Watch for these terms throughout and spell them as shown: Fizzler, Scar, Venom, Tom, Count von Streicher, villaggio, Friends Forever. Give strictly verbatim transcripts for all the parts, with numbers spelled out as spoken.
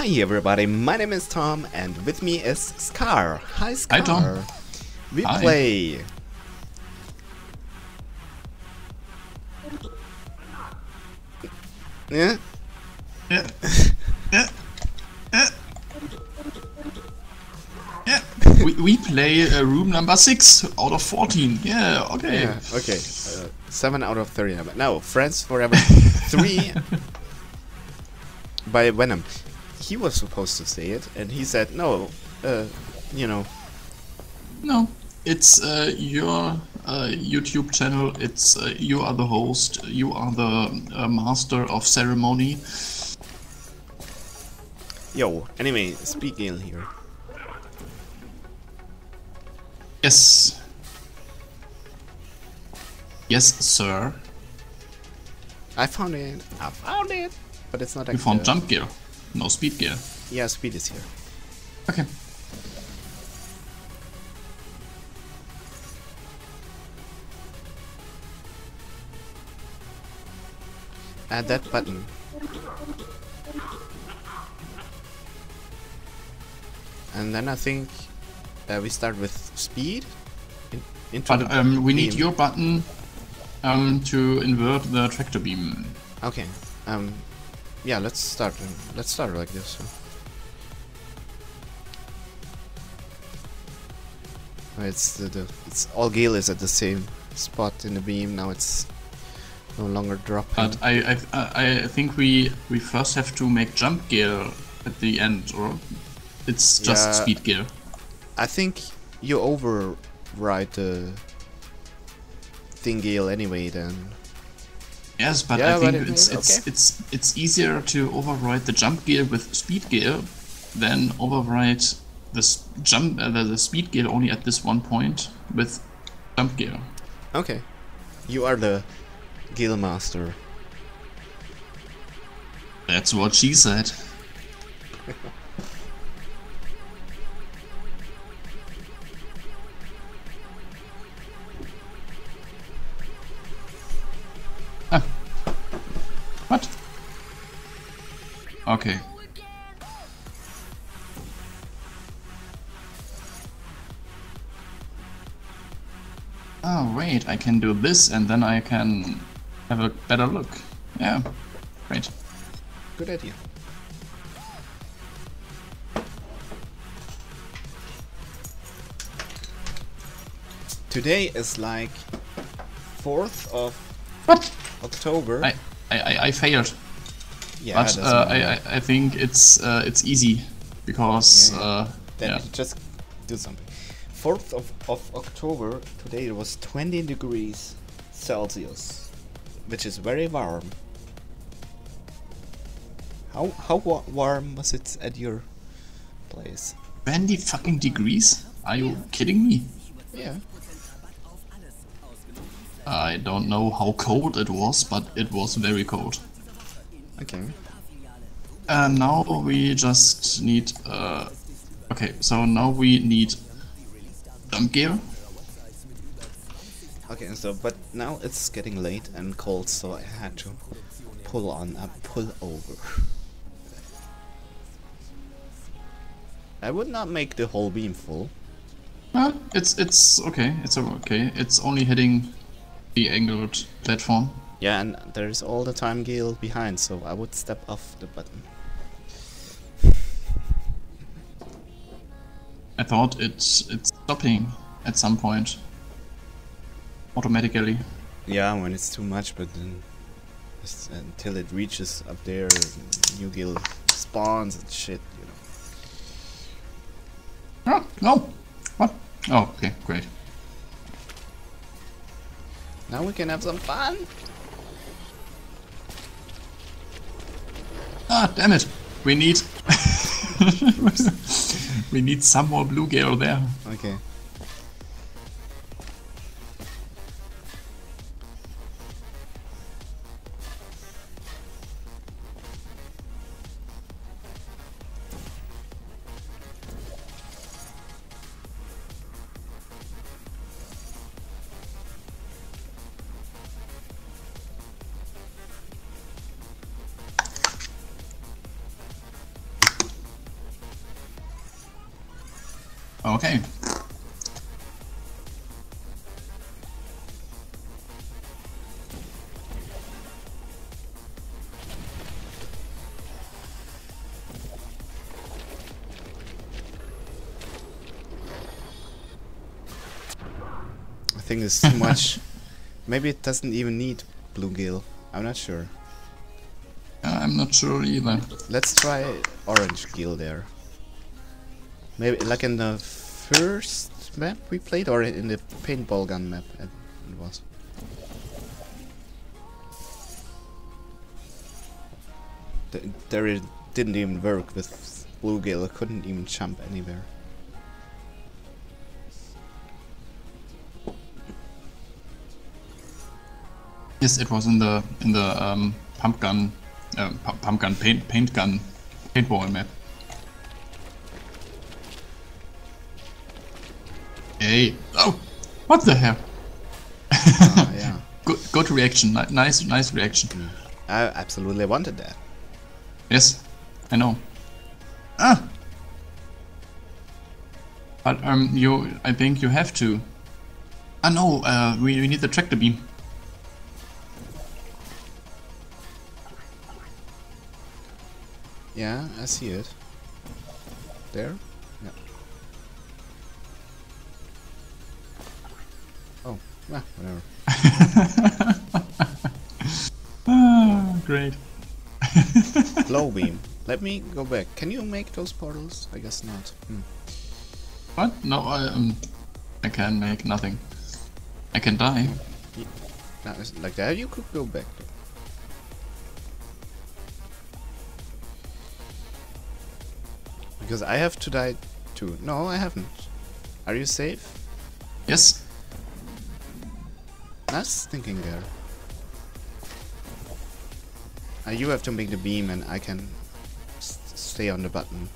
Hi everybody, my name is Tom and with me is Scar. Hi Scar. Hi Tom. We Hi. play... Yeah? Yeah. Yeah. Yeah. Yeah. we, we play uh, room number six out of fourteen. Yeah, okay. Yeah, okay. Uh, seven out of thirty. No, Friends Forever three by Venom. He was supposed to say it, and he said, no, uh, you know. No, it's uh, your uh, YouTube channel, it's uh, you are the host, you are the uh, master of ceremony. Yo, anyway, speak in here. Yes. Yes, sir. I found it, I found it, but it's not actually... You found jump gear. No, speed gear. Yeah, speed is here. Okay. Add that button. And then I think uh, we start with speed. In into but um, we beam. need your button um, to invert the tractor beam. Okay. Um. Yeah, let's start. Let's start like this. It's the, the it's all gear is at the same spot in the beam. Now it's no longer dropping. But I I I think we we first have to make jump gear at the end, or it's just yeah, speed gear. I think you override the thing gear anyway then. Yes, but yeah, I think but it's it's, okay. it's it's easier to override the jump gear with speed gear than override this jump uh, the, the speed gear only at this one point with jump gear. Okay, you are the gear master. That's what she said. Okay. Oh wait, I can do this and then I can have a better look. Yeah, great. Good idea. Today is like fourth of October. I, I, I failed. Yeah, but uh, I, I think it's uh, it's easy because yeah, yeah. Uh, then yeah. just do something. Fourth of, of October today it was twenty degrees Celsius, which is very warm. How how wa warm was it at your place? Twenty fucking degrees? Are you yeah. kidding me? Yeah. I don't know how cold it was, but it was very cold. Okay. Uh, now we just need... Uh, okay, so now we need jump gear. Okay, so but now it's getting late and cold, so I had to pull on a pullover. I would not make the whole beam full. Well, it's it's okay. It's okay. It's only hitting the angled platform. Yeah, and there is all the time Gale behind, so I would step off the button. I thought it's it's stopping at some point automatically. Yeah, when it's too much, but then just until it reaches up there, new Gale spawns and shit, you know. Oh, no. What? Oh, okay, great. Now we can have some fun. Ah, damn it! We need we need some more bluegill there. Okay. Okay. I think it's too much. Maybe it doesn't even need bluegill. I'm not sure. I'm not sure either. Let's try orange gill there. Maybe like in the first map we played, or in the paintball gun map it was. There it didn't even work with bluegill. I couldn't even jump anywhere. Yes, it was in the in the um, pump gun, uh, pump gun, paint paint gun, paintball map. Hey! Oh, what the hell? Oh, yeah. Good, good reaction. Nice, nice reaction. Mm. I absolutely wanted that. Yes, I know. Ah, but um, you, I think you have to. Ah no, uh, we we need the tractor beam. Yeah, I see it. There? Yeah. Oh, ah, whatever. Ah, great. Glow beam. Let me go back. Can you make those portals? I guess not. Hmm. What? No, I um, I can make nothing. I can die. No, like that, you could go back. Because I have to die too. No, I haven't. Are you safe? Yes. That's thinking there. Uh, you have to make the beam and I can s stay on the button.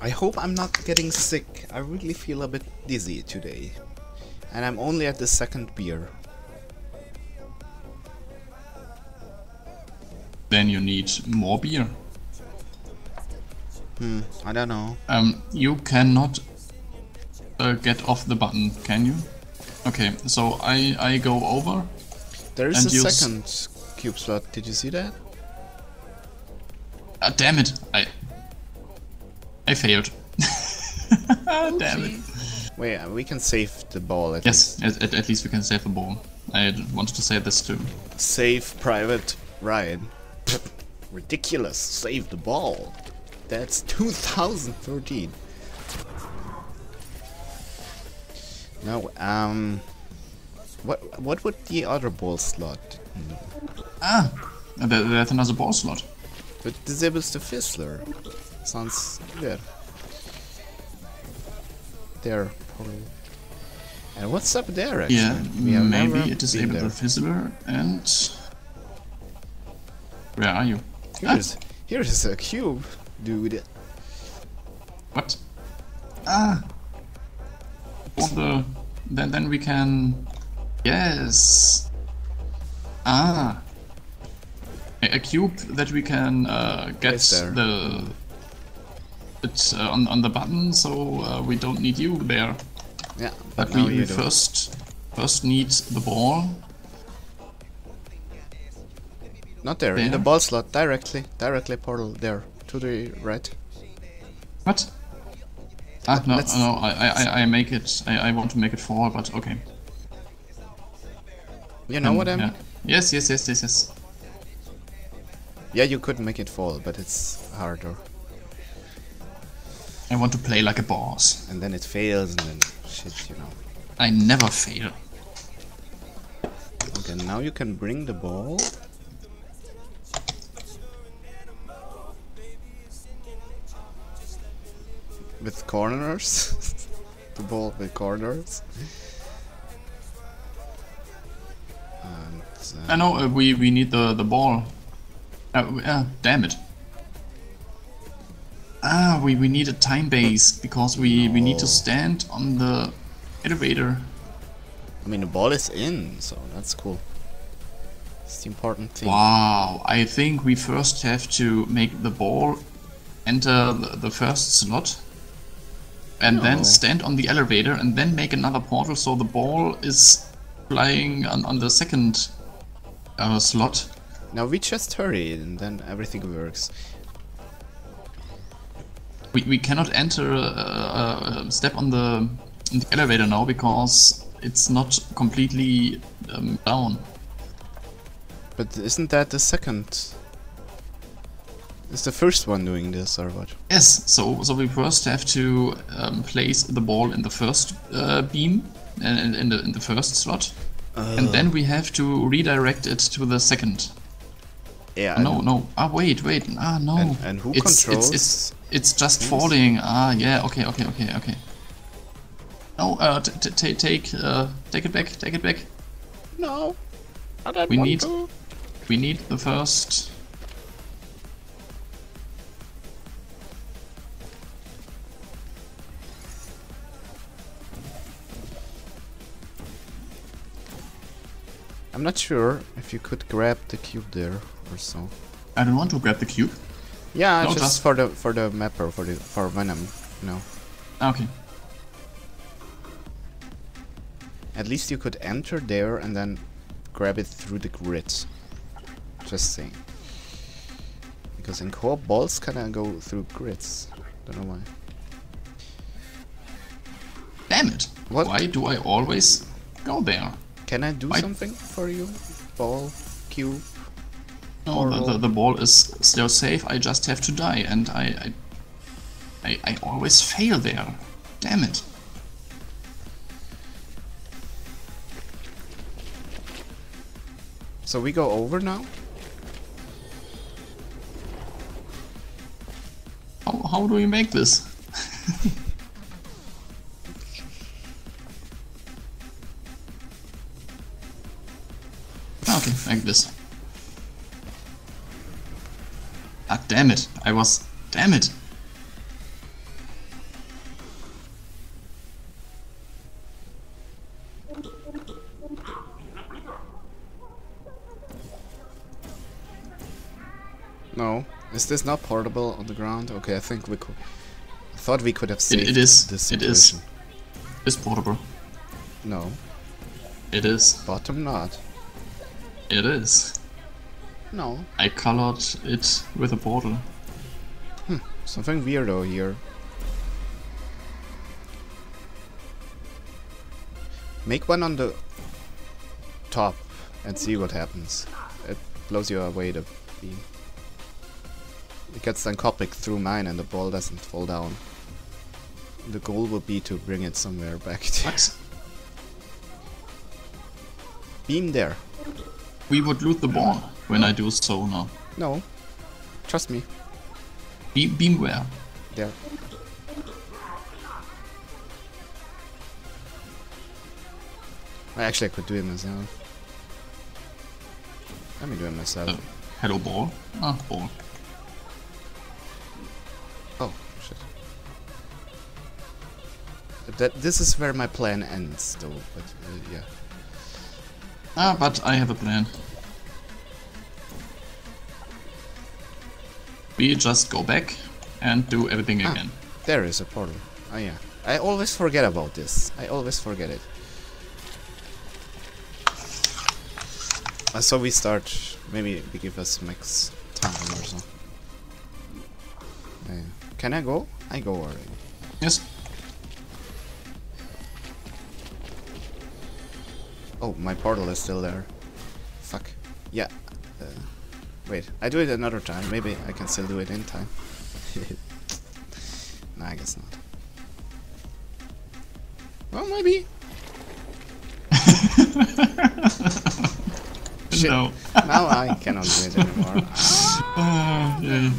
I hope I'm not getting sick. I really feel a bit dizzy today. And I'm only at the second beer. Then you need more beer. Hmm, I don't know. Um, you cannot uh, get off the button, can you? Okay, so I, I go over. There is a second cube slot, did you see that? Ah, damn it! I... I failed. Damn it. Wait, we can save the ball at yes, least. Yes, at, at least we can save the ball. I wanted to say this too. Save Private Ryan. Ridiculous, save the ball. That's two thousand thirteen. Now, um... What what would the other ball slot... Hmm. Ah! There, there's another ball slot. It disables the Fizzler. Sounds good. There, probably. And what's up there, actually? Yeah, we maybe it is able to visitor and... Where are you? Here's, ah. here's a cube, dude. What? Ah! All the... Then, then we can... Yes! Ah! A, a cube that we can uh, get the... It's uh, on, on the button, so uh, we don't need you there. Yeah, but, but we, we first first need the ball. Not there, there, in the ball slot, directly, directly portal there, to the right. What? Ah, no, Let's... no, I, I, I make it, I, I want to make it four, but okay. You know um, what I mean? Yeah. Yes, yes, yes, yes, yes. Yeah, you could make it fall, but it's harder. I want to play like a boss. And then it fails and then shit, you know. I never fail. Okay, now you can bring the ball. With corners. The ball with corners. And, uh, I know, uh, we, we need the, the ball. Uh, uh, damn it. Ah, we, we need a time base because we, no. we need to stand on the elevator. I mean, the ball is in, so that's cool. It's the important thing. Wow, I think we first have to make the ball enter the first slot. And no. then stand on the elevator and then make another portal so the ball is flying on, on the second uh, slot. Now we just hurry and then everything works. We, we cannot enter a, a step on the, on the elevator now because it's not completely um, down. But isn't that the second? Is the first one doing this or what? Yes, so so we first have to um, place the ball in the first uh, beam, and in the in the first slot, uh. and then we have to redirect it to the second. Yeah. Oh, no, no. Ah, wait, wait. Ah, no. And, and who it's, controls? It's it's it's just things? falling. Ah, yeah. Okay, okay, okay, okay. No, uh, t t t take uh, take it back, take it back. No, I don't we want need to. we need the first. I'm not sure if you could grab the cube there or so. I don't want to grab the cube. Yeah, no, just, just for the for the mapper, for the for Venom, you know. Okay. At least you could enter there and then grab it through the grid. Just saying. Because in co-op balls kinda go through grids. Don't know why. Damn it! What? Why do I always go there? Can I do I something for you? Ball, cube. No, the, the, the ball is still safe. I just have to die, and I, I, I, I always fail there. Damn it! So we go over now. How how do we make this? Okay, like this. Ah, damn it! I was... Damn it! No. Is this not portable on the ground? Okay, I think we could... I thought we could have saved it, it is. this situation. It is. It's portable. No. It is. Bottom not. It is. No. I colored it with a portal. Hmm, something weirdo here. Make one on the top and see what happens. It blows you away, the beam. It gets then copied through mine and the ball doesn't fall down. The goal would be to bring it somewhere back to... What? Beam there. We would loot the ball when I do so now. No. Trust me. Be beam where? There. I actually I could do it myself. Let me do it myself. Uh, hello ball? Ah, ball. Oh, shit. That, this is where my plan ends though, but uh, yeah. Ah, but I have a plan. We just go back and do everything ah, again. There is a portal. Oh yeah. I always forget about this. I always forget it. Uh, so we start... Maybe we give us max time or so. Uh, can I go? I go already. Yes. Oh, my portal is still there. Fuck. Yeah. Uh, wait, I do it another time. Maybe I can still do it in time. Nah, I guess not. Well, maybe. Shit. No. Now I cannot do it anymore. uh, yeah.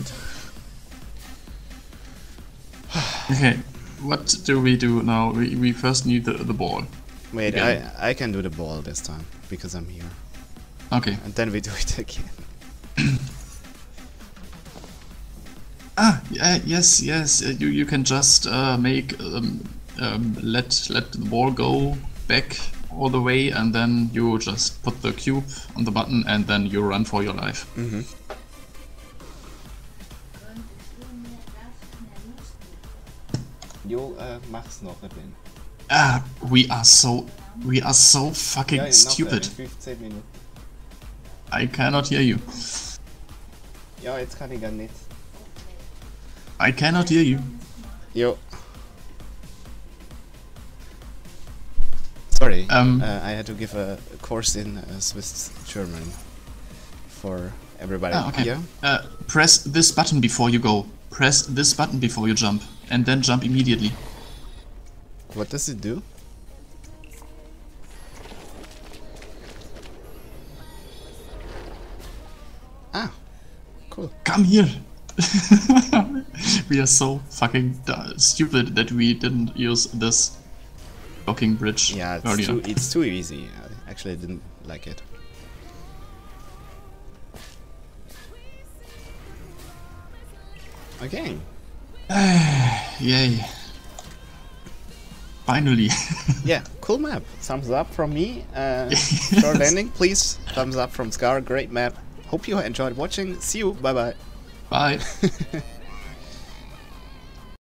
Okay, what do we do now? We, we first need the, the ball. Wait, again. I I can do the ball this time because I'm here. Okay. And then we do it again. ah, yeah, yes, yes. You you can just uh, make um, um, let let the ball go back all the way, and then you just put the cube on the button and then you run for your life. Mm-hmm. Jo, äh, mach's noch, Edwin. Ah, we are so, we are so fucking ja, stupid. fifteen Minuten. I cannot hear you. Ja, jetzt kann ich gar nicht. I cannot hear you. Jo. Sorry, um, uh, I had to give a course in uh, Swiss German for everybody ah, okay. here. Uh, press this button before you go. Press this button before you jump, and then jump immediately. What does it do? Ah, cool. Come here! We are so fucking stupid that we didn't use this docking bridge yeah, it's earlier. Too, it's too easy. I actually didn't like it. Okay. Yay. Finally. Yeah, cool map. Thumbs up from me. Uh, yes. Short landing, please. Thumbs up from Scar. Great map. Hope you enjoyed watching. See you. Bye-bye. Bye. -bye. Bye.